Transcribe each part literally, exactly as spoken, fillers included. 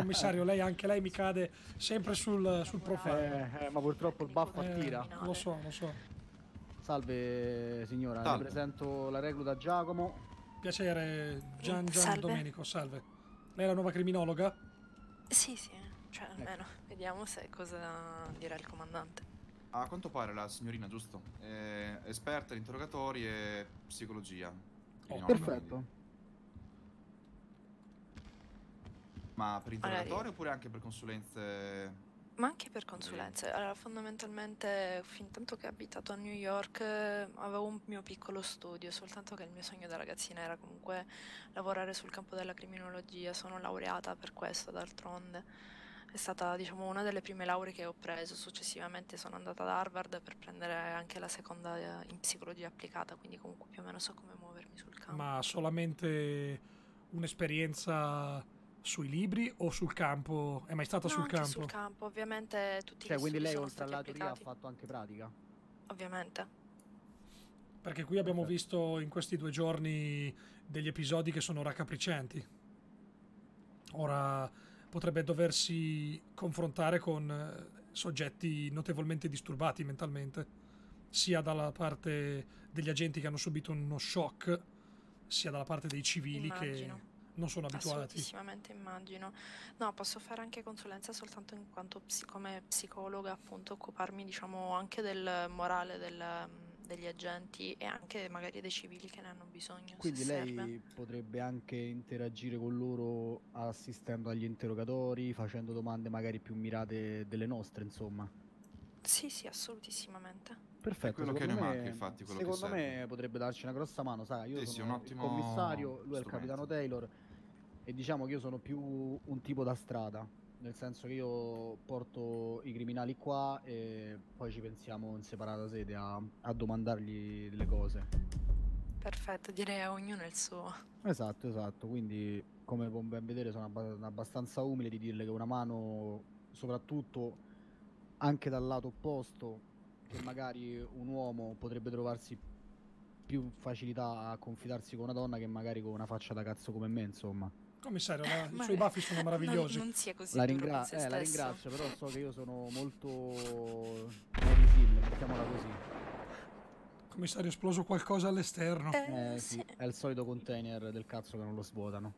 commissario, lei anche lei mi cade sempre sul, sul profilo. Eh, eh, ma purtroppo il baffo attira. Eh, lo so, lo so. Salve signora, salve. Le presento la recluta Giacomo. Piacere, Gian Gian salve. Domenico, salve. Lei è la nuova criminologa? Sì, sì, cioè almeno ecco. Vediamo se cosa dirà il comandante. A quanto pare la signorina, giusto? È esperta in interrogatori e psicologia. Oh, perfetto. Ma per interrogatori allora, oppure anche per consulenze? Ma anche per consulenze. Allora, fondamentalmente, fin tanto che ho abitato a New York, avevo un mio piccolo studio, soltanto che il mio sogno da ragazzina era comunque lavorare sul campo della criminologia. Sono laureata per questo, d'altronde. È stata, diciamo, una delle prime lauree che ho preso. Successivamente sono andata ad Harvard per prendere anche la seconda in psicologia applicata, quindi comunque più o meno so come muovermi sul campo. Ma solamente un'esperienza sui libri o sul campo? È mai stata no, sul campo? sul campo, ovviamente tutti cioè, gli quindi lei oltre alla teoria ha fatto anche pratica? Ovviamente. Perché qui abbiamo visto in questi due giorni degli episodi che sono raccapriccianti. Ora... potrebbe doversi confrontare con soggetti notevolmente disturbati mentalmente, sia dalla parte degli agenti che hanno subito uno shock, sia dalla parte dei civili immagino. che non sono abituati. Assolutamente immagino. No, posso fare anche consulenza soltanto in quanto psi come psicologa, appunto, occuparmi, diciamo, anche del morale del, degli agenti e anche magari dei civili che ne hanno bisogno. Quindi lei serve. potrebbe anche interagire con loro assistendo agli interrogatori, facendo domande magari più mirate delle nostre, insomma. Sì, sì, assolutissimamente. Perfetto. È quello che ne manca, infatti, quello secondo che serve. me potrebbe darci una grossa mano, sai, io sì, sono sì, un ottimo il commissario, lui strumento. è il capitano Taylor e diciamo che io sono più un tipo da strada, nel senso che io porto i criminali qua e poi ci pensiamo in separata sede a, a domandargli delle cose. Perfetto, direi a ognuno il suo. Esatto, esatto, quindi come puoi ben vedere sono abb abbastanza umile di dirle che una mano, soprattutto anche dal lato opposto, che magari un uomo potrebbe trovarsi più facilità a confidarsi con una donna che magari con una faccia da cazzo come me, insomma. Commissario, la, i suoi baffi sono meravigliosi. Non, non sia così la, ringra eh, la ringrazio, però so che io sono molto risile, mettiamola così. Commissario, è esploso qualcosa all'esterno. Eh, eh sì. sì, è il solito container del cazzo che non lo svuotano.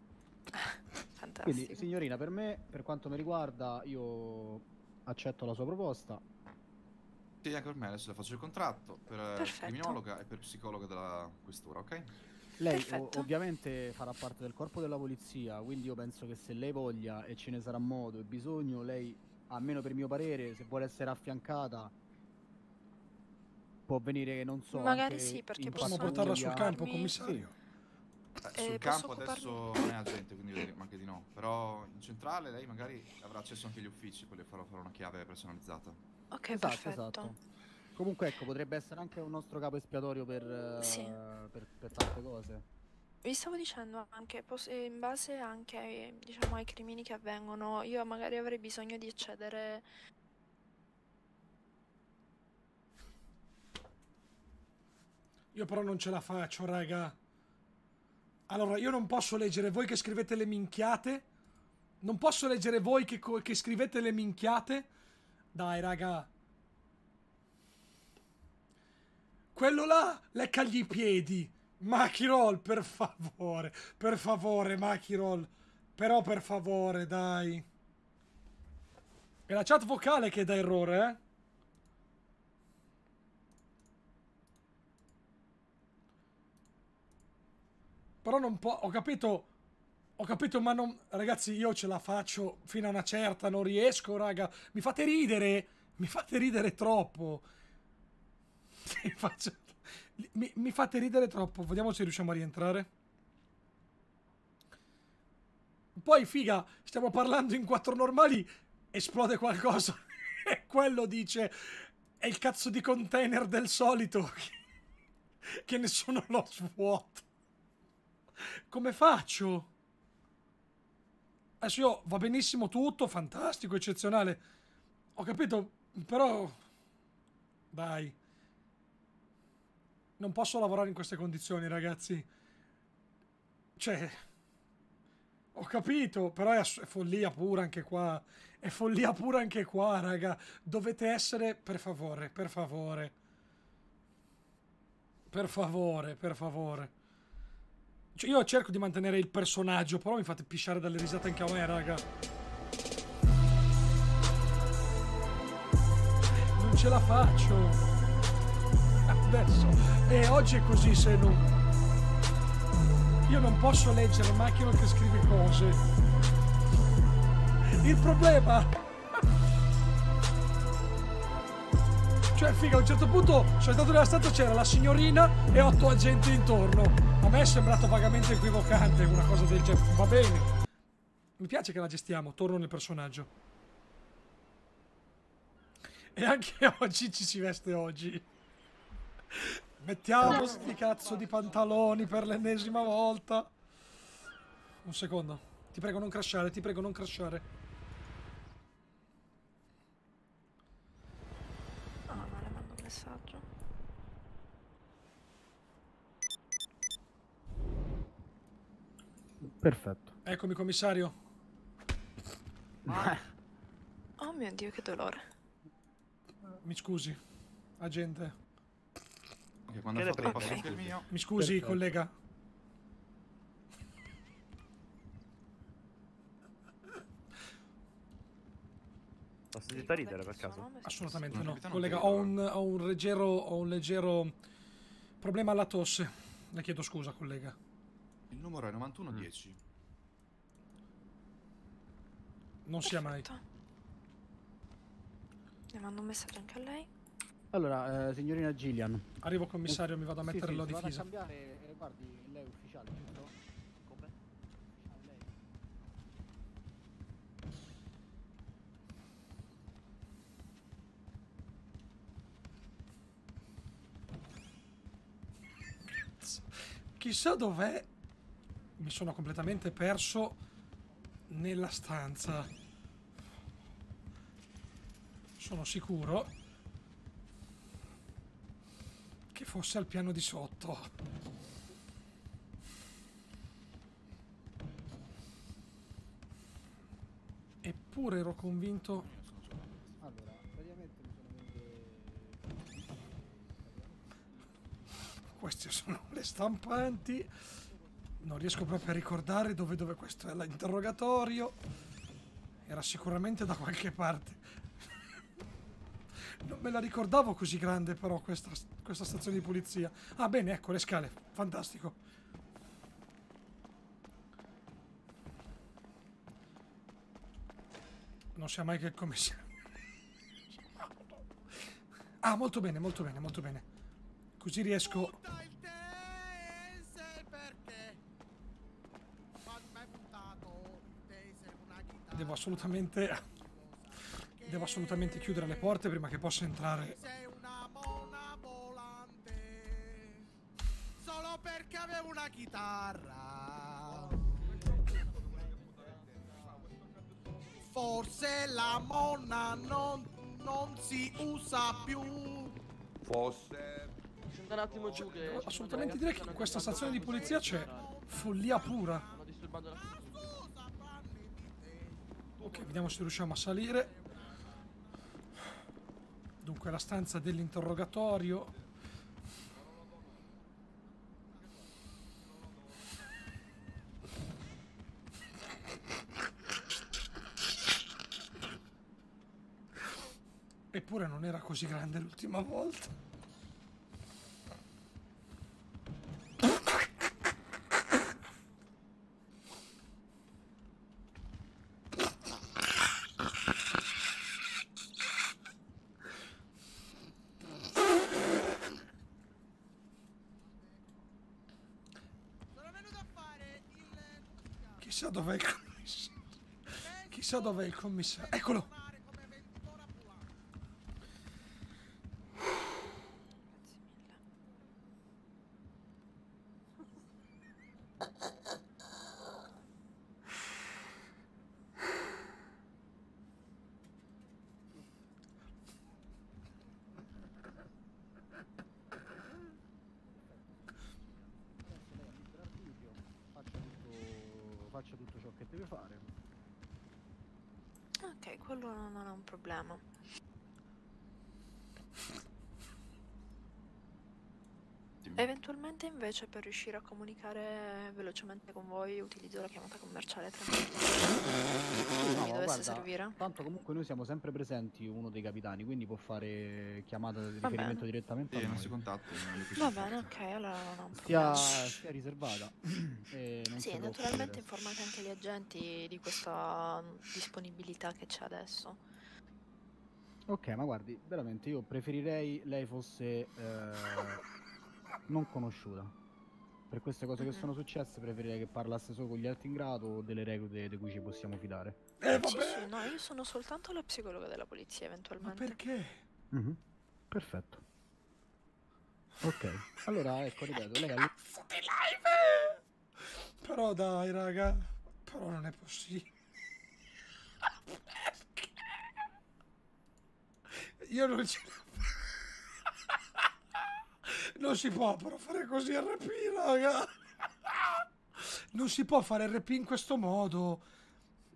Fantastico. Quindi, signorina, per me, per quanto mi riguarda, io accetto la sua proposta. Sì, anche per me, adesso le faccio il contratto per Perfetto. criminologa e per psicologa della questura, ok? Lei ovviamente farà parte del corpo della polizia, quindi io penso che se lei voglia e ce ne sarà modo e bisogno, lei, almeno per mio parere, se vuole essere affiancata, può venire che non so... Magari sì, perché possiamo portarla sul campo, commissario. Eh, sul campo adesso non è agente, quindi anche di no. Però in centrale lei magari avrà accesso anche agli uffici, poi le farò fare una chiave personalizzata. Ok, esatto, perfetto. Esatto. Comunque ecco, potrebbe essere anche un nostro capo espiatorio per, sì. uh, per, per tante cose. Vi stavo dicendo anche, in base anche diciamo, ai crimini che avvengono, io magari avrei bisogno di accedere... Io però non ce la faccio, raga. Allora, io non posso leggere voi che scrivete le minchiate. Non posso leggere voi che, che scrivete le minchiate. Dai, raga. Quello là, leccagli i piedi. Machirol, per favore. Per favore, Machirol. Però per favore, dai. È la chat vocale che dà errore, eh? Però non può... Ho capito... Ho capito, ma non... Ragazzi, io ce la faccio fino a una certa. Non riesco, raga. Mi fate ridere. Mi fate ridere troppo. Faccio... Mi, mi fate ridere troppo. Vediamo se riusciamo a rientrare. Poi figa, stiamo parlando in quattro normali, esplode qualcosa e quello dice è il cazzo di container del solito che nessuno lo svuota. Come faccio? Adesso io va benissimo tutto, fantastico, eccezionale, ho capito, però dai. Non posso lavorare in queste condizioni, ragazzi. Cioè... Ho capito, però è follia pura anche qua. È follia pura anche qua, raga. Dovete essere... Per favore, per favore. Per favore, per favore. Cioè, io cerco di mantenere il personaggio, però mi fate pisciare dalle risate anche a me, raga. Non ce la faccio. Adesso. E oggi è così, se non... Io non posso leggere macchina che scrive cose. Il problema... Cioè, figa, a un certo punto sono stato nella stanza, c'era la signorina e otto agenti intorno. A me è sembrato vagamente equivocante una cosa del genere. Va bene. Mi piace che la gestiamo, torno nel personaggio. E anche oggi ci si veste oggi. Mettiamo sti cazzo di pantaloni per l'ennesima volta. Un secondo. Ti prego non crashare, ti prego non crashare. Ah, ma le mando un messaggio. Perfetto. Eccomi, commissario. Oh mio Dio, che dolore. Mi scusi, agente. Che quando che ho fatto il passo anche il mio. Mi scusi, perfetto. Collega. Posso iniziare a ridere per caso? Assolutamente no, collega. Ho un, ho un leggero, ho un leggero problema alla tosse. Le chiedo scusa, collega. Il numero è novantuno dieci. Non sia mai. Le mando un messaggio anche a lei. Allora, eh, signorina Gillian. Arrivo, commissario, mi vado a mettere sì, sì, l'ho difesa. Vado a cambiare, guardi, lei è ufficiale, giusto? Come? Ah, lei. Chissà dov'è. Mi sono completamente perso nella stanza. Sono sicuro che fosse al piano di sotto. Eppure ero convinto. Allora, praticamente mi sono... Queste sono le stampanti. Non riesco proprio a ricordare dove dove questo è l'interrogatorio. Era sicuramente da qualche parte. Non me la ricordavo così grande però questa, questa stazione di pulizia. Ah bene, ecco le scale, fantastico. Non sia mai che il commissario. Ah, molto bene, molto bene, molto bene. Così riesco. Devo assolutamente... Devo assolutamente chiudere le porte prima che possa entrare. Sei una mona volante. Solo perché avevo una chitarra. Forse la mona non, non si usa più. Forse. Senta un attimo giù che. Assolutamente direi che in questa stazione di polizia c'è follia pura. Sto disturbando la Ok, vediamo se riusciamo a salire. Dunque, la stanza dell'interrogatorio. Eppure non era così grande l'ultima volta. Dov'è il commissario? Chissà dov'è il commissario. Eccolo! Faccio tutto ciò che deve fare. Ok, quello non, non è un problema. Eventualmente invece per riuscire a comunicare velocemente con voi utilizzo la chiamata commerciale tra noi. No, mi dovesse guarda, servire. Tanto comunque noi siamo sempre presenti uno dei capitani, quindi può fare chiamata di Va riferimento bene. direttamente sì, a noi. Non si contatta, non Va bene, ok, allora non sia, sia riservata. E non sì, naturalmente informate anche gli agenti di questa disponibilità che c'è adesso. Ok, ma guardi, veramente io preferirei lei fosse... Eh, non conosciuta. Per queste cose mm-hmm. che sono successe preferirei che parlasse solo con gli alti in grado o delle regole di cui ci possiamo fidare. Eh, sì, sì, no, io sono soltanto la psicologa della polizia eventualmente. Ma perché? Mm-hmm. Perfetto. Ok, allora ecco, ripeto, lei ha... Però dai, raga, però non è possibile. Io non ce la Non si può però fare così R P, raga. Non si può fare R P in questo modo.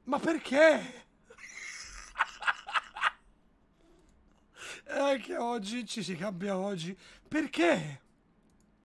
Ma perché? È che oggi ci si cambia oggi. Perché?